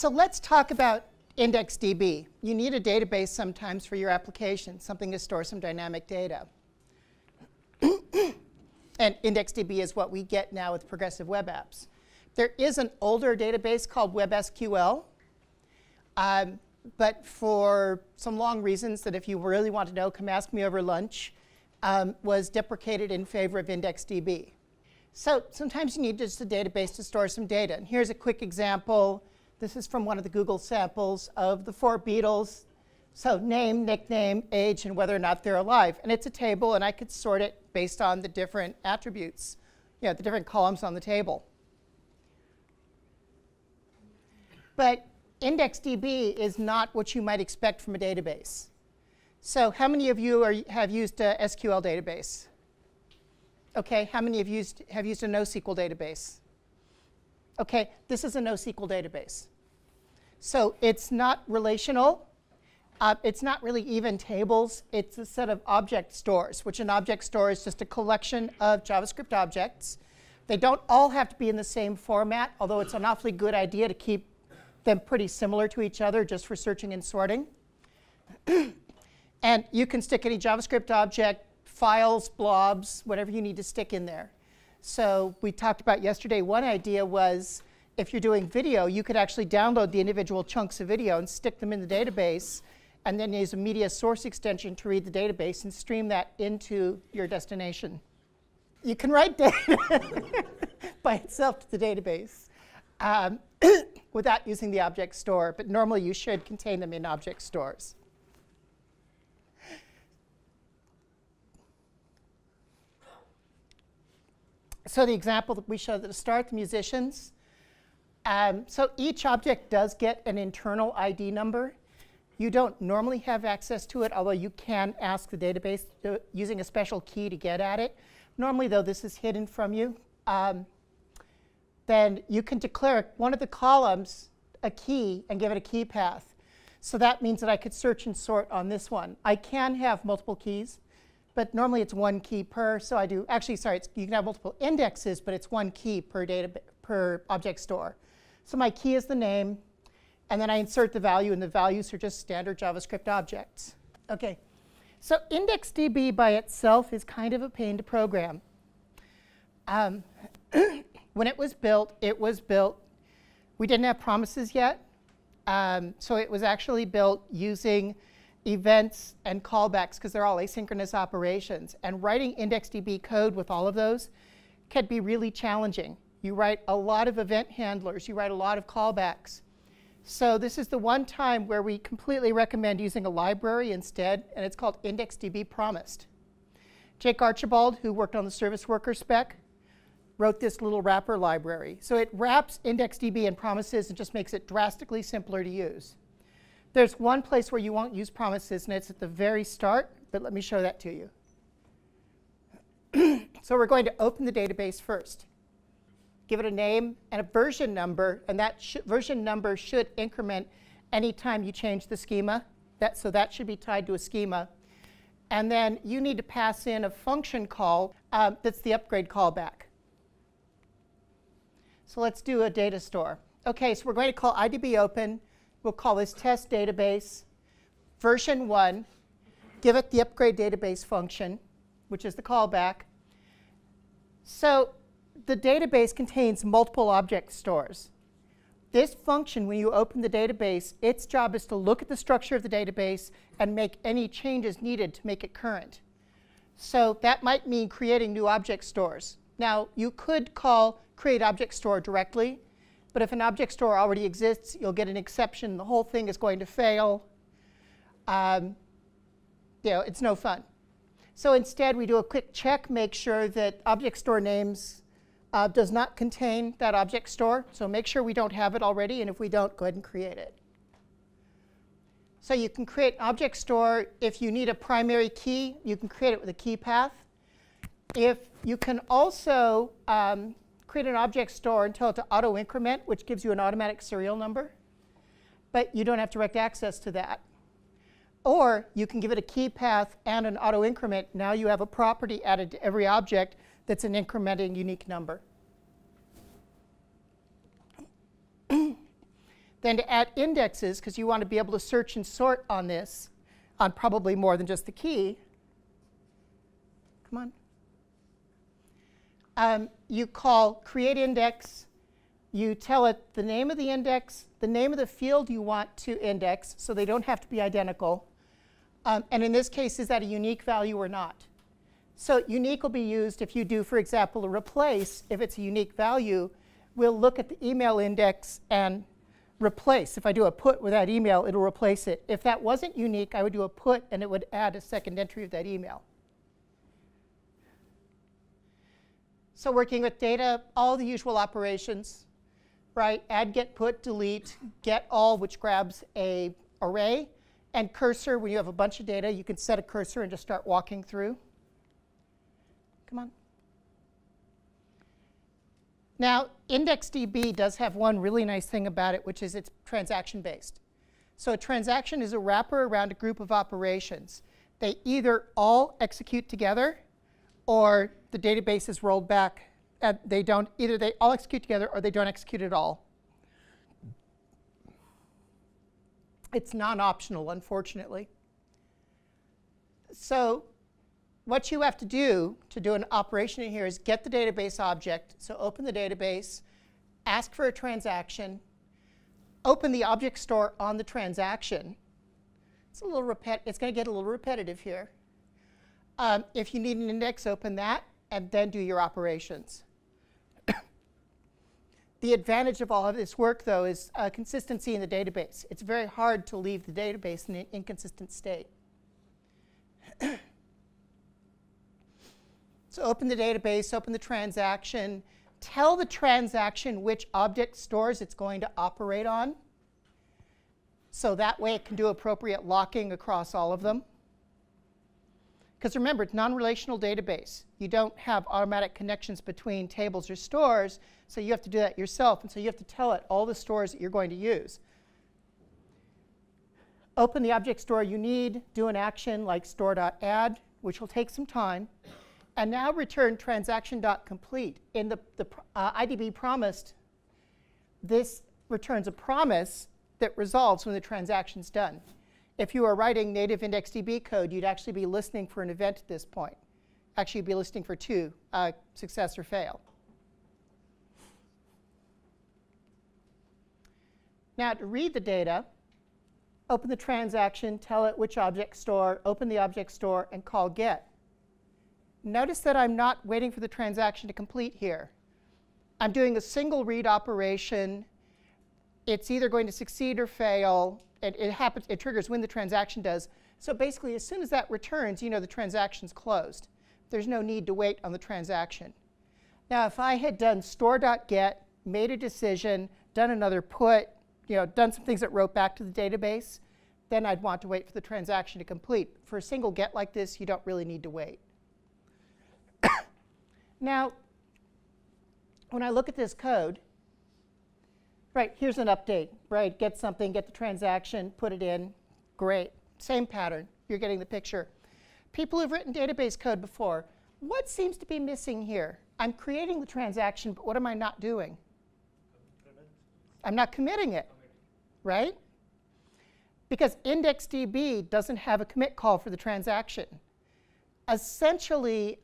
So let's talk about IndexedDB. You need a database sometimes for your application, something to store some dynamic data. And IndexedDB is what we get now with progressive web apps. There is an older database called WebSQL, but for some long reasons that if you really want to know, come ask me over lunch, was deprecated in favor of IndexedDB. So sometimes you need just a database to store some data. And here's a quick example. This is from one of the Google samples of the 4 Beatles. So name, nickname, age, and whether or not they're alive. And it's a table, and I could sort it based on the different attributes, you know, the different columns on the table. But IndexedDB is not what you might expect from a database. So how many of you have used a SQL database? OK, how many of you have used a NoSQL database? OK, this is a NoSQL database. So it's not relational. It's not really even tables. It's a set of object stores, which an object store is just a collection of JavaScript objects. They don't all have to be in the same format, although it's an awfully good idea to keep them pretty similar to each other just for searching and sorting. And you can stick any JavaScript object, files, blobs, whatever you need to stick in there. So we talked about yesterday, one idea was if you're doing video, you could actually download the individual chunks of video and stick them in the database, and then use a media source extension to read the database and stream that into your destination. You can write data by itself to the database without using the object store, but normally you should contain them in object stores. So the example that we showed at the start, the musicians. So each object does get an internal ID number. You don't normally have access to it, although you can ask the database using a special key to get at it. Normally, though, this is hidden from you. Then you can declare one of the columns a key and give it a key path. So that means that I could search and sort on this one. I can have multiple keys, but normally it's one key per. So I do actually, sorry, you can have multiple indexes, but it's one key per object store. So my key is the name. And then I insert the value, and the values are just standard JavaScript objects. OK, so IndexedDB by itself is kind of a pain to program. When it was built. We didn't have promises yet. So it was actually built using events and callbacks, because they're all asynchronous operations. And writing IndexedDB code with all of those can be really challenging. You write a lot of event handlers. You write a lot of callbacks. So this is the one time where we completely recommend using a library instead, and it's called IndexedDB Promised. Jake Archibald, who worked on the service worker spec, wrote this little wrapper library. So it wraps IndexedDB and promises and just makes it drastically simpler to use. There's one place where you won't use promises, and it's at the very start, but let me show that to you. So we're going to open the database first. Give it a name and a version number, and that version number should increment any time you change the schema. So that should be tied to a schema. And then you need to pass in a function call that's the upgrade callback. So let's do a data store. OK, so we're going to call IDBOpen. We'll call this test database, version 1. Give it the upgrade database function, which is the callback. So the database contains multiple object stores. This function, when you open the database, its job is to look at the structure of the database and make any changes needed to make it current. So that might mean creating new object stores. Now, you could call create object store directly, but if an object store already exists, you'll get an exception. The whole thing is going to fail. You know, it's no fun. So instead, we do a quick check, make sure that object store names does not contain that object store. So make sure we don't have it already. And if we don't, go ahead and create it. So you can create an object store. If you need a primary key, you can create it with a key path. If you can also create an object store and tell it to auto increment, which gives you an automatic serial number. But you don't have direct access to that. Or you can give it a key path and an auto increment. Now you have a property added to every object that's an incrementing unique number. than to add indexes, because you want to be able to search and sort on this, on probably more than just the key. Come on. You call create index. You tell it the name of the index, the name of the field you want to index, so they don't have to be identical. And in this case, is that a unique value or not? So unique will be used if you do, for example, a replace. If it's a unique value, we'll look at the email index and replace. If I do a put with that email, it'll replace it. If that wasn't unique, I would do a put, and it would add a second entry of that email. So working with data, all the usual operations, right? Add, get, put, delete, get all, which grabs an array. And cursor, when you have a bunch of data, you can set a cursor and just start walking through. Come on. Now, IndexedDB does have one really nice thing about it, which is it's transaction-based. So a transaction is a wrapper around a group of operations. They either all execute together, or the database is rolled back, and they don't, either they all execute together or they don't execute at all. It's non-optional, unfortunately. So what you have to do an operation in here is get the database object. So open the database, ask for a transaction, open the object store on the transaction. It's a little repetitive. It's going to get a little repetitive here. If you need an index, open that, and then do your operations. The advantage of all of this work, though, is consistency in the database. It's very hard to leave the database in an inconsistent state. So open the database, open the transaction, tell the transaction which object stores it's going to operate on. So that way it can do appropriate locking across all of them. Because remember, it's a non-relational database. You don't have automatic connections between tables or stores, so you have to do that yourself. And so you have to tell it all the stores that you're going to use. Open the object store you need, do an action like store.add, which will take some time, and now return transaction.complete. In the IDB promised, this returns a promise that resolves when the transaction's done. If you were writing native IndexedDB code, you'd actually be listening for an event at this point. Actually, you'd be listening for two, success or fail. Now, to read the data, open the transaction, tell it which object store, open the object store, and call get. Notice that I'm not waiting for the transaction to complete here. I'm doing a single read operation. It's either going to succeed or fail. It triggers when the transaction does. So basically, as soon as that returns, you know the transaction's closed. There's no need to wait on the transaction. Now, if I had done store.get, made a decision, done another put, done some things that wrote back to the database, then I'd want to wait for the transaction to complete. For a single get like this, you don't really need to wait. Now, when I look at this code, right, here's an update, right? Get something, get the transaction, put it in. Great. Same pattern. You're getting the picture. People who've written database code before, what seems to be missing here? I'm creating the transaction, but what am I not doing? I'm not committing it, right? Because IndexedDB doesn't have a commit call for the transaction. Essentially,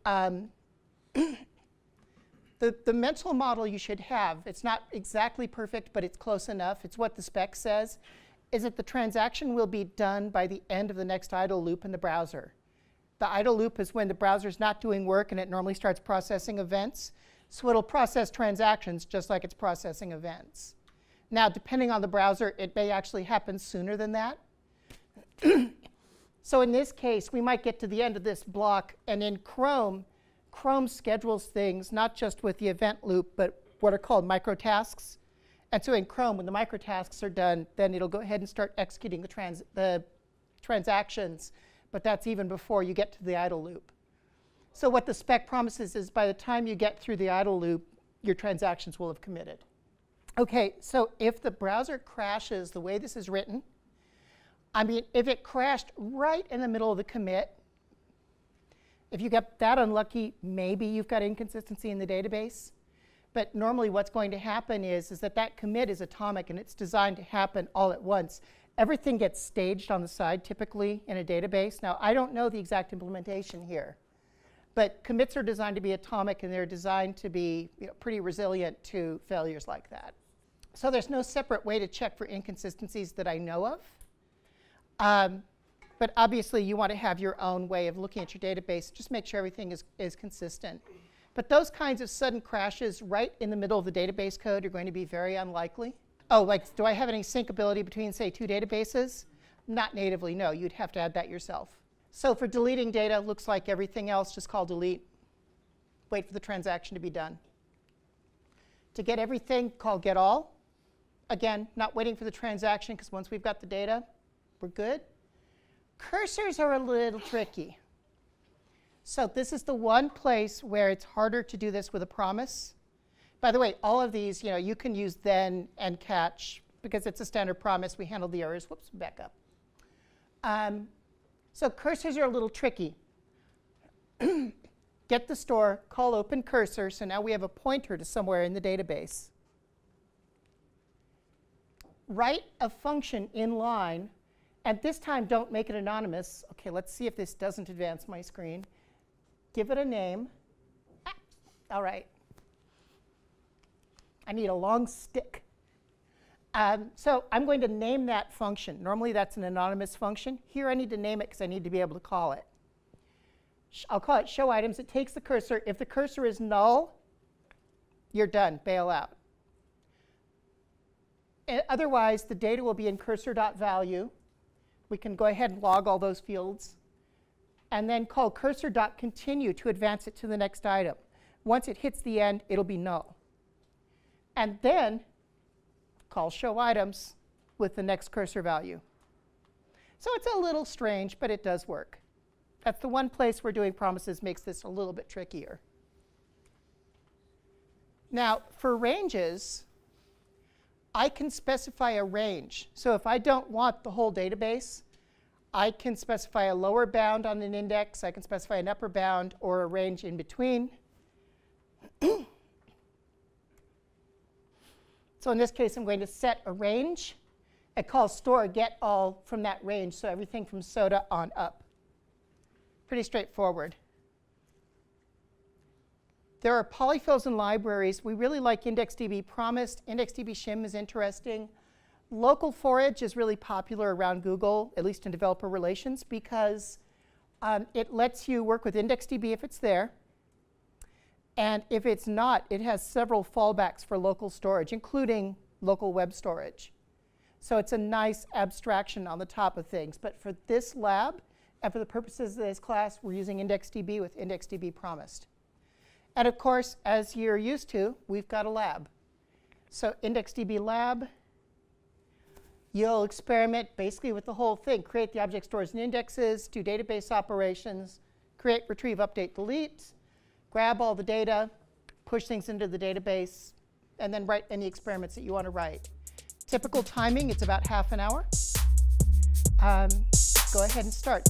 The mental model you should have, it's not exactly perfect, but it's close enough. It's what the spec says, is that the transaction will be done by the end of the next idle loop in the browser. The idle loop is when the browser's not doing work, and it normally starts processing events. So it'll process transactions just like it's processing events. Now, depending on the browser, it may actually happen sooner than that. So in this case, we might get to the end of this block, and in Chrome schedules things not just with the event loop, but what are called microtasks. And so in Chrome, when the microtasks are done, then it'll go ahead and start executing the transactions. But that's even before you get to the idle loop. So what the spec promises is by the time you get through the idle loop, your transactions will have committed. OK, so if the browser crashes the way this is written, I mean, if it crashed right in the middle of the commit, if you get that unlucky, maybe you've got inconsistency in the database. But normally what's going to happen is that that commit is atomic, and it's designed to happen all at once. Everything gets staged on the side, typically in a database. Now, I don't know the exact implementation here, but commits are designed to be atomic, and they're designed to be pretty resilient to failures like that. So there's no separate way to check for inconsistencies that I know of. But obviously, you want to have your own way of looking at your database. Just make sure everything is consistent. But those kinds of sudden crashes right in the middle of the database code are going to be very unlikely. Oh, like, do I have any syncability between, say, two databases? Not natively, no. You'd have to add that yourself. So for deleting data, looks like everything else. Just call delete. Wait for the transaction to be done. To get everything, call get all. Again, not waiting for the transaction, because once we've got the data, we're good. Cursors are a little tricky. So this is the one place where it's harder to do this with a promise. By the way, all of these, you can use then and catch, because it's a standard promise. We handle the errors. Whoops, back up. So cursors are a little tricky. Get the store, call open cursor. So now we have a pointer to somewhere in the database. Write a function in line. And this time, don't make it anonymous. OK, let's see if this doesn't advance my screen. Give it a name. All right. I need a long stick. So I'm going to name that function. Normally, that's an anonymous function. Here, I need to name it, because I need to be able to call it. I'll call it show items. It takes the cursor. If the cursor is null, you're done. Bail out. Otherwise, the data will be in cursor.value. We can go ahead and log all those fields. And then call cursor.continue to advance it to the next item. Once it hits the end, it'll be null. And then call show items with the next cursor value. So it's a little strange, but it does work. That's the one place where doing promises makes this a little bit trickier. Now, for ranges, I can specify a range. So if I don't want the whole database, I can specify a lower bound on an index. I can specify an upper bound or a range in between. So in this case, I'm going to set a range. It calls store get all from that range, so everything from soda on up. Pretty straightforward. There are polyfills and libraries. We really like IndexedDB Promised. IndexedDB Shim is interesting. Local Forage is really popular around Google, at least in developer relations, because it lets you work with IndexedDB if it's there. And if it's not, it has several fallbacks for local storage, including local web storage. So it's a nice abstraction on the top of things. But for this lab and for the purposes of this class, we're using IndexedDB with IndexedDB Promised. And of course, as you're used to, we've got a lab. So IndexedDB lab, you'll experiment basically with the whole thing. Create the object stores and indexes, do database operations, create, retrieve, update, delete, grab all the data, push things into the database, and then write any experiments that you want to write. Typical timing, it's about half an hour. Go ahead and start.